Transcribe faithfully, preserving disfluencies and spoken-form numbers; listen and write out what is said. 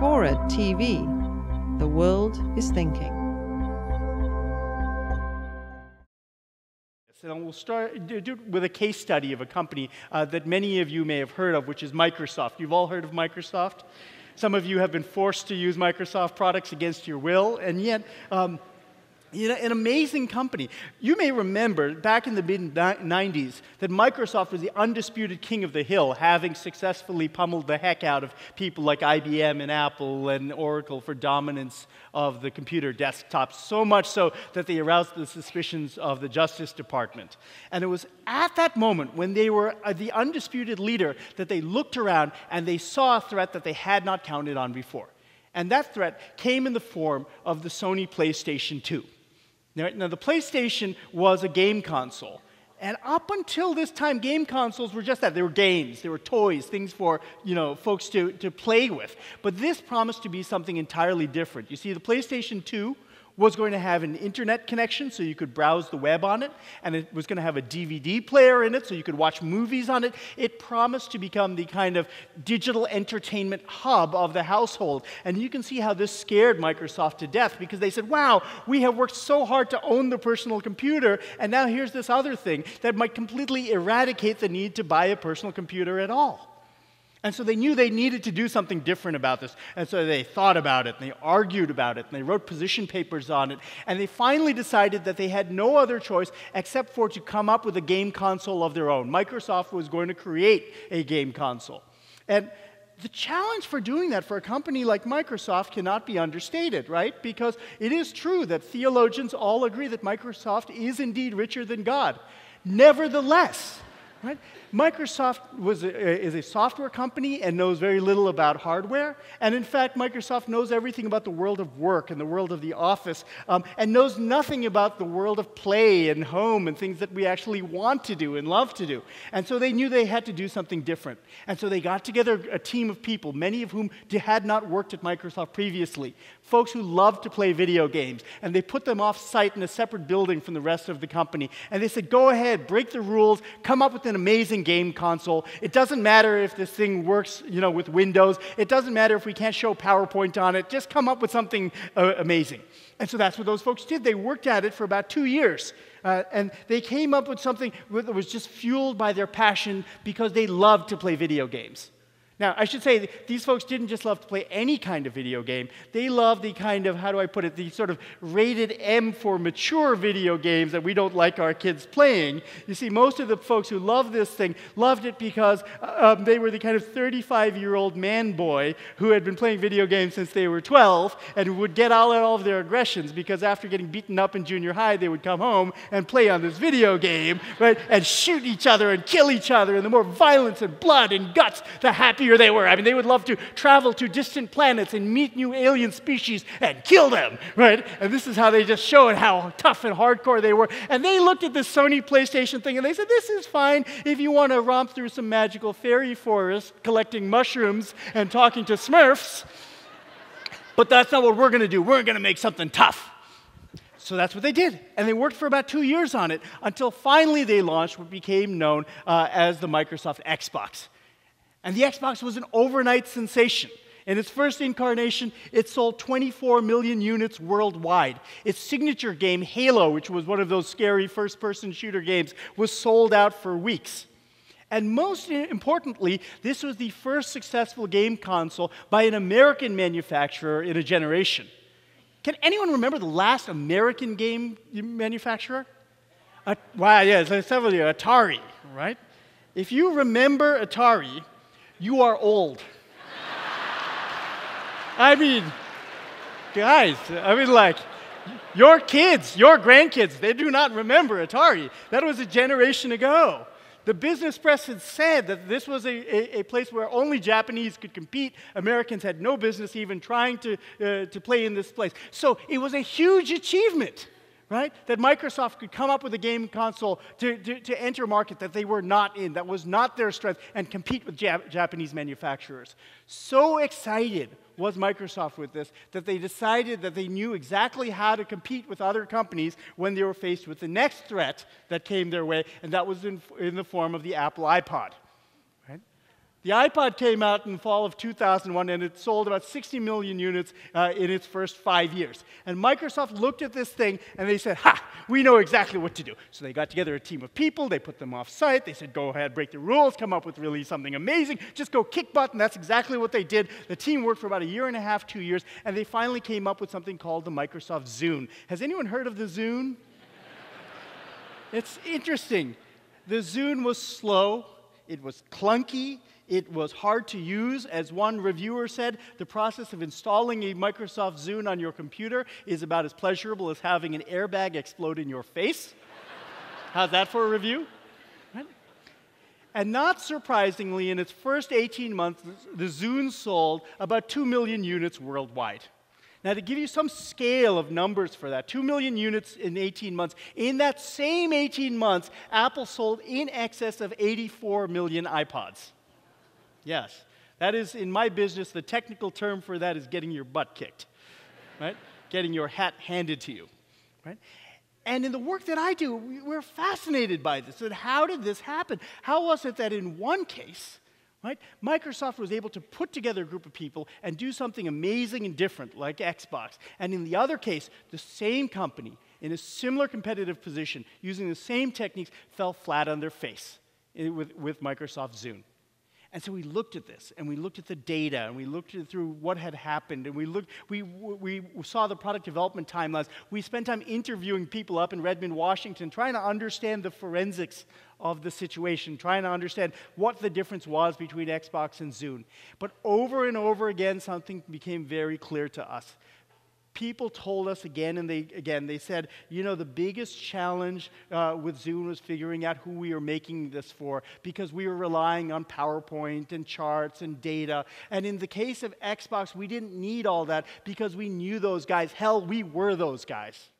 Forward T V. The world is thinking. So we'll start do with a case study of a company uh, that many of you may have heard of, which is Microsoft. You've all heard of Microsoft. Some of you have been forced to use Microsoft products against your will, and yet, um, you know, an amazing company. You may remember back in the mid nineties that Microsoft was the undisputed king of the hill, having successfully pummeled the heck out of people like I B M and Apple and Oracle for dominance of the computer desktop, so much so that they aroused the suspicions of the Justice Department. And it was at that moment, when they were the undisputed leader, that they looked around and they saw a threat that they had not counted on before. And that threat came in the form of the Sony PlayStation two. Now, now, the PlayStation was a game console. And up until this time, game consoles were just that. They were games. They were toys, things for, you know, folks to, to play with. But this promised to be something entirely different. You see, the PlayStation two was going to have an internet connection so you could browse the web on it, and it was going to have a D V D player in it so you could watch movies on it. It promised to become the kind of digital entertainment hub of the household. And you can see how this scared Microsoft to death, because they said, wow, we have worked so hard to own the personal computer, and now here's this other thing that might completely eradicate the need to buy a personal computer at all. And so they knew they needed to do something different about this. And so they thought about it, and they argued about it, and they wrote position papers on it. And they finally decided that they had no other choice except for to come up with a game console of their own. Microsoft was going to create a game console. And the challenge for doing that for a company like Microsoft cannot be understated, right? Because it is true that theologians all agree that Microsoft is indeed richer than God. Nevertheless, right? Microsoft was a, is a software company and knows very little about hardware. And in fact, Microsoft knows everything about the world of work and the world of the office, um, and knows nothing about the world of play and home and things that we actually want to do and love to do. And so they knew they had to do something different. And so they got together a team of people, many of whom had not worked at Microsoft previously, folks who loved to play video games. And they put them off-site in a separate building from the rest of the company. And they said, go ahead, break the rules, come up with an amazing game console. It doesn't matter if this thing works, you know, with Windows. It doesn't matter if we can't show PowerPoint on it. Just come up with something uh, amazing. And so that's what those folks did. They worked at it for about two years. Uh, and they came up with something that was just fueled by their passion, because they loved to play video games. Now, I should say, these folks didn't just love to play any kind of video game. They loved the kind of, how do I put it, the sort of rated M for mature video games that we don't like our kids playing. You see, most of the folks who loved this thing loved it because um, they were the kind of thirty-five-year-old man-boy who had been playing video games since they were twelve and would get all out all of their aggressions, because after getting beaten up in junior high, they would come home and play on this video game, right, and shoot each other and kill each other. And the more violence and blood and guts, the happier they were. I mean, they would love to travel to distant planets and meet new alien species and kill them, right? And this is how they just showed how tough and hardcore they were. And they looked at this Sony PlayStation thing and they said, this is fine if you want to romp through some magical fairy forest collecting mushrooms and talking to Smurfs, but that's not what we're going to do. We're going to make something tough. So that's what they did, and they worked for about two years on it, until finally they launched what became known uh, as the Microsoft Xbox. And the Xbox was an overnight sensation. In its first incarnation, it sold twenty-four million units worldwide. Its signature game, Halo, which was one of those scary first-person shooter games, was sold out for weeks. And most importantly, this was the first successful game console by an American manufacturer in a generation. Can anyone remember the last American game manufacturer? Uh, wow, yeah, it's several years, Atari, right? If you remember Atari, you are old. I mean, guys, I mean, like, your kids, your grandkids, they do not remember Atari. That was a generation ago. The business press had said that this was a, a, a place where only Japanese could compete. Americans had no business even trying to, uh, to play in this place. So it was a huge achievement, right, that Microsoft could come up with a game console to, to, to enter a market that they were not in, that was not their strength, and compete with Jap Japanese manufacturers. So excited was Microsoft with this that they decided that they knew exactly how to compete with other companies when they were faced with the next threat that came their way, and that was in, in the form of the Apple iPod. Right? The iPod came out in the fall of two thousand one, and it sold about sixty million units uh, in its first five years. And Microsoft looked at this thing, and they said, ha, we know exactly what to do. So they got together a team of people. They put them off-site. They said, go ahead, break the rules, come up with really something amazing. Just go kick butt, and that's exactly what they did. The team worked for about a year and a half, two years, and they finally came up with something called the Microsoft Zune. Has anyone heard of the Zune? It's interesting. The Zune was slow. It was clunky. It was hard to use. As one reviewer said, the process of installing a Microsoft Zune on your computer is about as pleasurable as having an airbag explode in your face. How's that for a review? Right? And not surprisingly, in its first eighteen months, the Zune sold about two million units worldwide. Now, to give you some scale of numbers for that, two million units in eighteen months. In that same eighteen months, Apple sold in excess of eighty-four million iPods. Yes. That is, in my business, the technical term for that is getting your butt kicked, right? Getting your hat handed to you, right? And in the work that I do, we're fascinated by this. And how did this happen? How was it that in one case, right, Microsoft was able to put together a group of people and do something amazing and different, like Xbox? And in the other case, the same company, in a similar competitive position, using the same techniques, fell flat on their face with, with Microsoft Zune. And so we looked at this, and we looked at the data, and we looked at through what had happened, and we looked, we, we saw the product development timelines. We spent time interviewing people up in Redmond, Washington, trying to understand the forensics of the situation, trying to understand what the difference was between Xbox and Zune. But over and over again, something became very clear to us. People told us again and they, again, they said, you know, the biggest challenge uh, with Zune was figuring out who we were making this for, because we were relying on PowerPoint and charts and data. And in the case of Xbox, we didn't need all that because we knew those guys. Hell, we were those guys.